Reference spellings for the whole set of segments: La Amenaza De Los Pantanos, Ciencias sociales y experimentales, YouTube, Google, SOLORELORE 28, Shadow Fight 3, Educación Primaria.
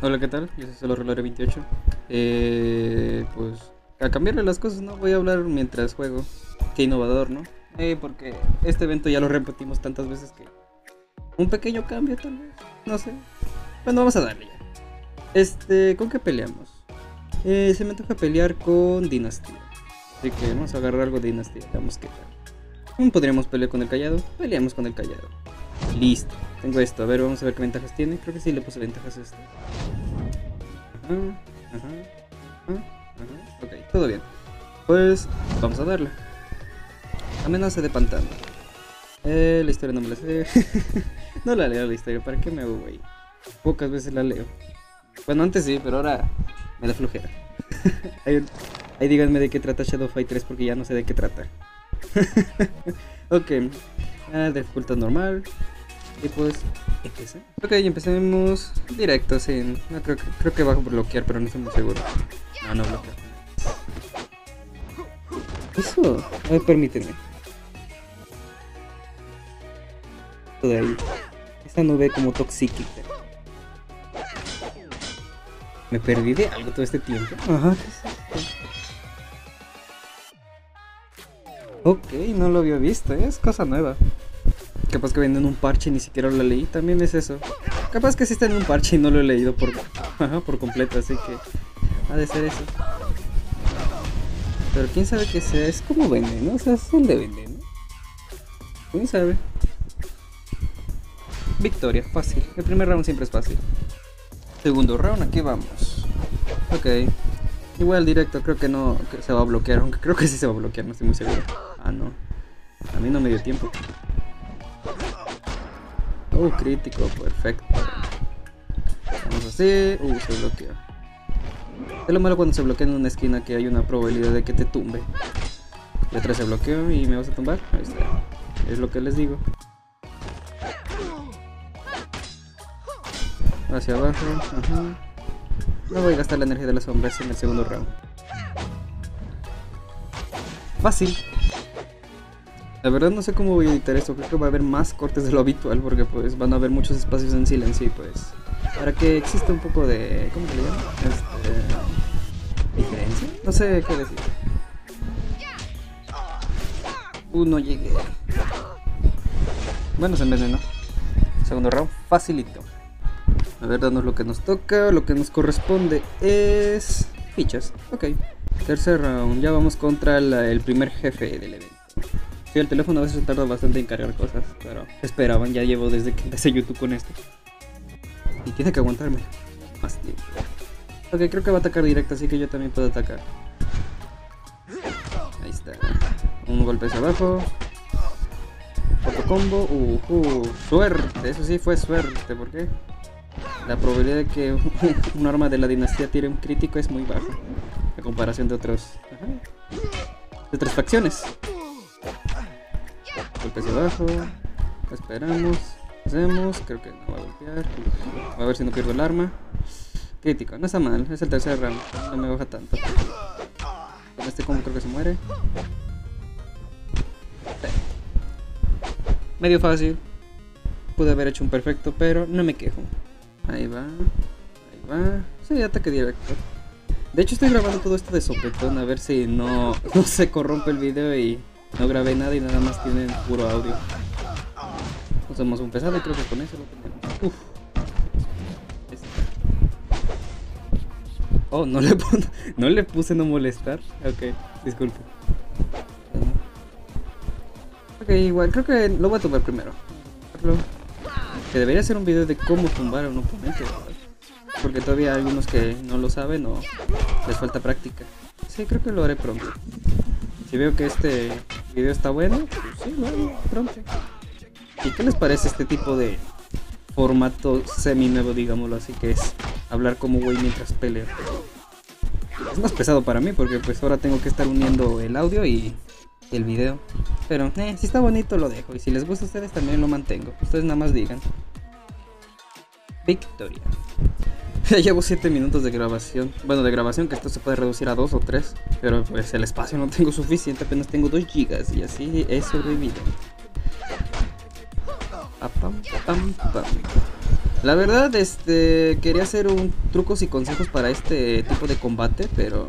Hola, ¿qué tal? Yo soy SOLORELORE 28. Pues a cambiarle las cosas, ¿no? Voy a hablar mientras juego. Qué innovador, ¿no? Porque este evento ya lo repetimos tantas veces que... un pequeño cambio, tal vez. No sé. Bueno, vamos a darle ya. ¿Con qué peleamos? Se me antoja pelear con Dinastía. Así que vamos a agarrar algo de Dinastía. Vamos que tal. Podríamos pelear con el Callado. Peleamos con el Callado. Listo. Tengo esto. A ver, vamos a ver qué ventajas tiene. Creo que sí le puse ventajas a este. Ajá. Ok, todo bien. Pues vamos a darle. Amenaza de pantano. La historia no me la sé. No la leo la historia. ¿Para qué me hago, güey? Pocas veces la leo. Bueno, antes sí, pero ahora me da flojera. Ahí díganme de qué trata Shadow Fight 3 porque ya no sé de qué trata. Ok. Dificultad normal. Y pues empecé. Ok, empecemos directo sin... no, creo que bajo bloquear, pero no estoy muy seguro. No bloqueo. Eso, a ver, permíteme. Todo ahí. Esta nube como toxíquica. Me perdí de algo todo este tiempo. Ajá, ¿qué es esto? Ok, no lo había visto, es cosa nueva. Capaz que viene en un parche y ni siquiera lo leí, también es eso. Capaz que sí está en un parche y no lo he leído por completo, así que ha de ser eso. Pero quién sabe qué sea, es como veneno, o sea, es el de veneno. Quién sabe. Victoria, fácil, el primer round siempre es fácil. Segundo round, aquí vamos. Ok. Igual directo, creo que no que se va a bloquear, aunque creo que sí se va a bloquear, no estoy muy seguro. Ah, no. A mí no me dio tiempo. Oh, crítico, perfecto. Vamos así. Se bloqueó. Es lo malo cuando se bloquea en una esquina que hay una probabilidad de que te tumbe. Y otra se bloqueó y me vas a tumbar. Ahí está. Es lo que les digo. Hacia abajo. Ajá. No voy a gastar la energía de las sombras en el segundo round. Fácil. La verdad no sé cómo voy a editar esto. Creo que va a haber más cortes de lo habitual porque pues van a haber muchos espacios en silencio y pues para que exista un poco de... ¿cómo se le llama? ¿Diferencia? No sé qué decir. No llegué. Bueno, se envenenó. Segundo round, facilito. A ver, danos lo que nos toca, lo que nos corresponde es... fichas, ok. Tercer round, ya vamos contra el primer jefe del evento. Sí, el teléfono a veces tarda bastante en cargar cosas, pero esperaban, ya llevo desde que empecé YouTube con esto. Y tiene que aguantarme más tiempo. Ok, creo que va a atacar directo, así que yo también puedo atacar. Ahí está. Un golpe hacia abajo. Otro combo. Suerte, eso sí fue suerte, ¿por qué? La probabilidad de que un arma de la dinastía tire un crítico es muy baja a comparación de otros de otras facciones. Golpe hacia abajo. Esperamos. Hacemos. Creo que no va a golpear. A ver si no pierdo el arma. Crítico. No está mal. Es el tercer round. No me baja tanto. Con este combo creo que se muere. Medio fácil. Pude haber hecho un perfecto, pero no me quejo. Ahí va, ahí va. Sí, ataque directo. De hecho estoy grabando todo esto de sopetón a ver si no se corrompe el video y no grabé nada y nada más tienen puro audio. Usamos un pesado y creo que con eso lo tenemos. Uf. Este. Oh, no le puse no molestar. Ok, disculpe. Ok, igual creo que lo voy a tomar primero. Que debería hacer un video de cómo tumbar a un oponente, porque todavía hay algunos que no lo saben o les falta práctica. Sí, creo que lo haré pronto. Si veo que este video está bueno, pues sí, lo haré pronto. ¿Y qué les parece este tipo de formato semi-nuevo, digámoslo así, que es hablar como güey mientras peleo? Es más pesado para mí porque pues ahora tengo que estar uniendo el audio y el video. Pero si está bonito lo dejo. Y si les gusta a ustedes también lo mantengo. Ustedes nada más digan. Victoria. Ya llevo 7 minutos de grabación. Bueno, de grabación que esto se puede reducir a 2 o 3. Pero pues el espacio no tengo suficiente. Apenas tengo 2 gigas. Y así he sobrevivido. La verdad, quería hacer un trucos y consejos para este tipo de combate, pero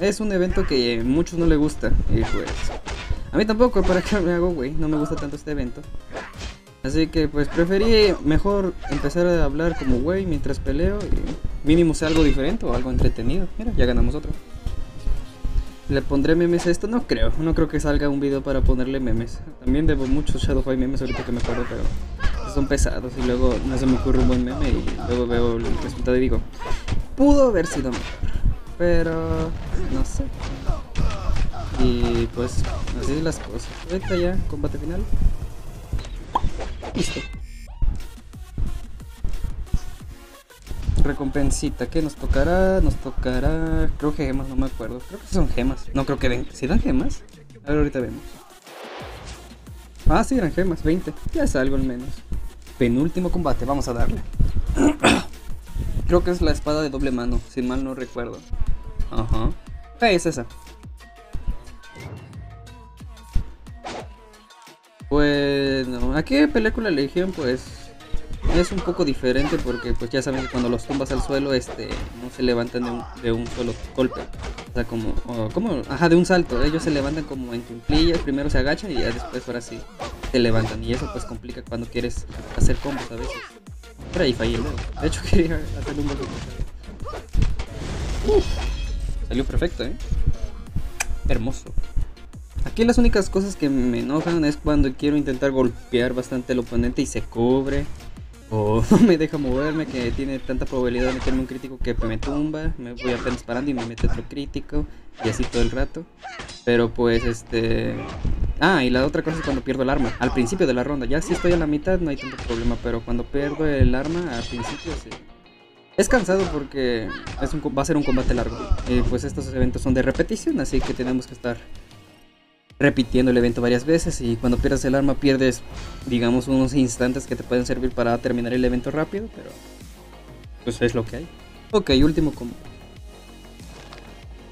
es un evento que a muchos no le gusta. Y pues, a mí tampoco, para qué me hago, güey, no me gusta tanto este evento. Así que pues preferí mejor empezar a hablar como güey mientras peleo y mínimo sea algo diferente o algo entretenido. Mira, ya ganamos otro. ¿Le pondré memes a esto? No creo, no creo que salga un video para ponerle memes. También debo muchos Shadow Fight memes ahorita que me acuerdo, pero son pesados y luego no se me ocurre un buen meme y luego veo el resultado y digo, pudo haber sido mejor, pero no sé. Y pues así es las cosas. Ahorita ya, combate final. Listo. Recompensita, ¿qué nos tocará? Nos tocará, creo que gemas, no me acuerdo. Creo que son gemas, no creo que den, ¿sí dan gemas? A ver, ahorita vemos. Ah, sí, eran gemas, 20, ya es algo al menos. Penúltimo combate, vamos a darle. Creo que es la espada de doble mano, si mal no recuerdo. Ajá. Ahí es esa. Bueno, aquí película Legión pues es un poco diferente porque pues ya saben que cuando los tumbas al suelo no se levantan de un solo golpe. O sea, como ajá, de un salto. Ellos se levantan como en cuclillas, primero se agachan y ya después ahora sí se levantan. Y eso pues complica cuando quieres hacer combos a veces. Por ahí fallé, ¿no? De hecho quería hacer un golpe. Salió perfecto, ¿eh? Hermoso. Aquí las únicas cosas que me enojan es cuando quiero intentar golpear bastante al oponente y se cubre. O no me deja moverme, que tiene tanta probabilidad de meterme un crítico que me tumba. Me voy apenas parando y me mete otro crítico. Y así todo el rato. Pero pues Ah, y la otra cosa es cuando pierdo el arma. Al principio de la ronda. Ya si estoy a la mitad no hay tanto problema. Pero cuando pierdo el arma al principio sí. Es cansado porque va a ser un combate largo. Y pues estos eventos son de repetición. Así que tenemos que estar repitiendo el evento varias veces y cuando pierdes el arma pierdes, digamos, unos instantes que te pueden servir para terminar el evento rápido, pero pues es lo que hay. Ok, último combo.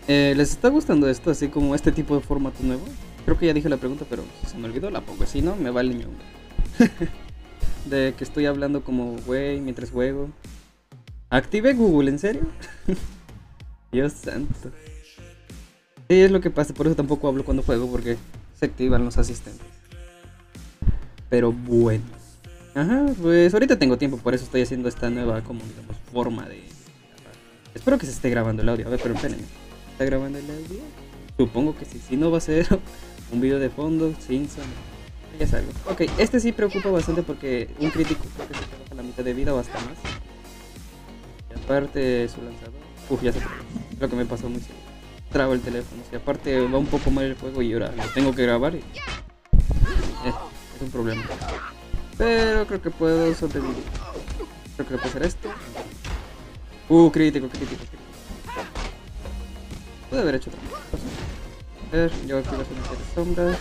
¿Les está gustando esto, así como este tipo de formato nuevo? Creo que ya dije la pregunta, pero se me olvidó, la pongo, si no, me vale ñonga. De que estoy hablando como güey mientras juego. Activé Google, ¿en serio? Dios santo. Sí, es lo que pasa, por eso tampoco hablo cuando juego, porque se activan los asistentes. Pero bueno. Ajá, pues ahorita tengo tiempo, por eso estoy haciendo esta nueva, como digamos, forma de... Espero que se esté grabando el audio, a ver, pero espérenme. ¿Está grabando el audio? Supongo que sí, si no va a ser un video de fondo, sin sonido. Ya es algo. Ok, este sí preocupa bastante porque un crítico creo que se te baja la mitad de vida o hasta más. Y aparte su lanzador... Uf, ya se fue. Lo que me pasó muy seguido. Traba el teléfono, y aparte va un poco mal el juego y ahora lo tengo que grabar y... es un problema, pero creo que puedo sobrevivir. Creo que puedo hacer esto. Crítico. Pude haber hecho otra cosa. A ver, yo quiero hacer unas sombras.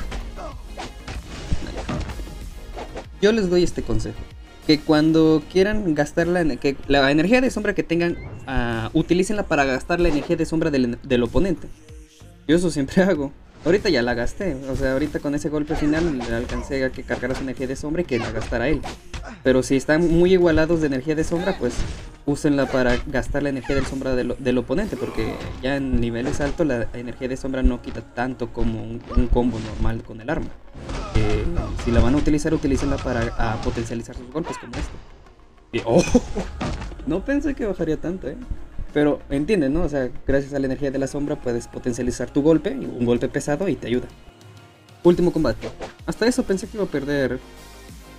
Yo les doy este consejo, que cuando quieran gastar la energía de sombra que tengan, utilícenla para gastar la energía de sombra del oponente. Yo eso siempre hago. Ahorita ya la gasté. O sea, ahorita con ese golpe final le alcancé a que cargara su energía de sombra y que la gastara él. Pero si están muy igualados de energía de sombra, pues úsenla para gastar la energía de sombra del oponente. Porque ya en niveles altos la energía de sombra no quita tanto como un combo normal con el arma. Si la van a utilizar, utilícenla para potencializar sus golpes como este. Y, ¡oh! No pensé que bajaría tanto, ¿eh? Pero entienden, ¿no? O sea, gracias a la energía de la sombra puedes potencializar tu golpe, un golpe pesado, y te ayuda. Último combate. Hasta eso pensé que iba a perder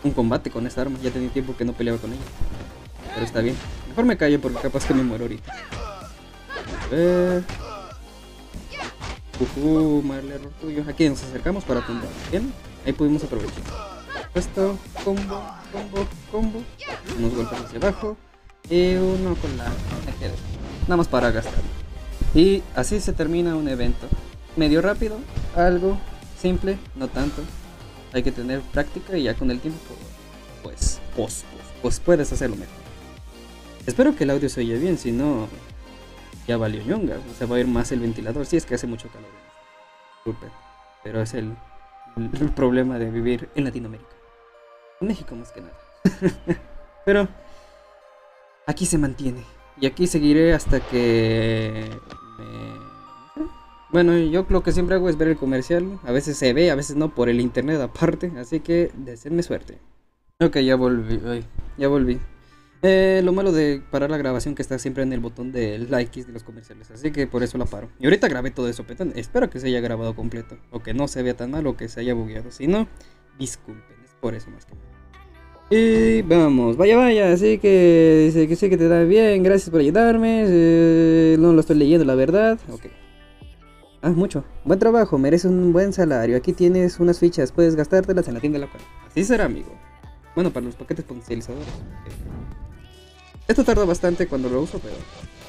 un combate con esta arma. Ya tenía tiempo que no peleaba con ella. Pero está bien. Mejor me callo porque capaz que me muero ahorita. A ver... mal error tuyo. Aquí nos acercamos para tumbar. Bien, ahí pudimos aprovechar. Esto, combo. Unos golpes hacia abajo. Y uno con la energía. Nada más para gastar. Y así se termina un evento. Medio rápido, algo simple, no tanto. Hay que tener práctica y ya con el tiempo pues puedes hacerlo mejor. Espero que el audio se oye bien, si no ya valió ñonga. Se va a ir más el ventilador, si es que hace mucho calor. Disculpen, pero es el problema de vivir en Latinoamérica. En México más que nada. Pero Aquí se mantiene. Y aquí seguiré hasta que... Bueno, yo lo que siempre hago es ver el comercial. A veces se ve, a veces no, por el internet aparte. Así que deseenme suerte. Ok, ya volví. Ay, ya volví. Lo malo de parar la grabación que está siempre en el botón de like de los comerciales. Así que por eso la paro. Y ahorita grabé todo eso, petón. Espero que se haya grabado completo. O que no se vea tan mal o que se haya bugueado. Si no, disculpen. Es por eso más que nada. Y vamos, vaya, vaya, así que dice que sí que te da bien, gracias por ayudarme, no lo estoy leyendo la verdad, ok. Ah, mucho, buen trabajo, mereces un buen salario, aquí tienes unas fichas, puedes gastártelas en la tienda local. Así será, amigo. Bueno, para los paquetes potencializadores. Esto tarda bastante cuando lo uso, pero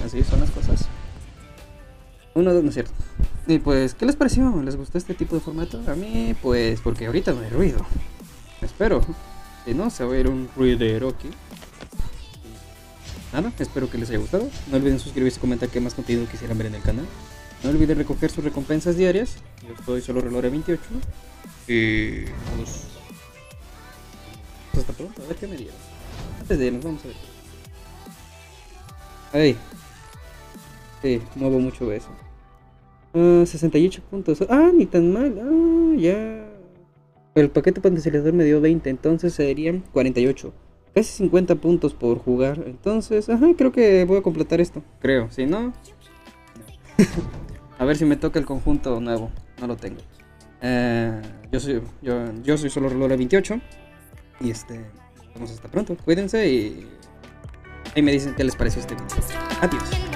así son las cosas. Uno, dos, no es cierto. Y pues, ¿qué les pareció? ¿Les gustó este tipo de formato? A mí, pues, porque ahorita no hay ruido. Espero. Si no, se va a ir un ruidero aquí. Nada, espero que les haya gustado. No olviden suscribirse y comentar qué más contenido quisieran ver en el canal. No olviden recoger sus recompensas diarias. Yo soy SOLORELORE 28. Y... pues... hasta pronto, a ver qué me dieron. Antes de irnos, vamos a ver. Ahí. Sí, muevo mucho eso. 68 puntos. Ah, ni tan mal. Ah, ya... el paquete potencializador me dio 20, entonces serían 48. Casi 50 puntos por jugar, entonces, ajá, creo que voy a completar esto. Creo, si no... a ver si me toca el conjunto nuevo, no lo tengo. Yo soy SOLORELORE 28. Y vamos, hasta pronto, cuídense y... ahí me dicen qué les pareció este video. Adiós.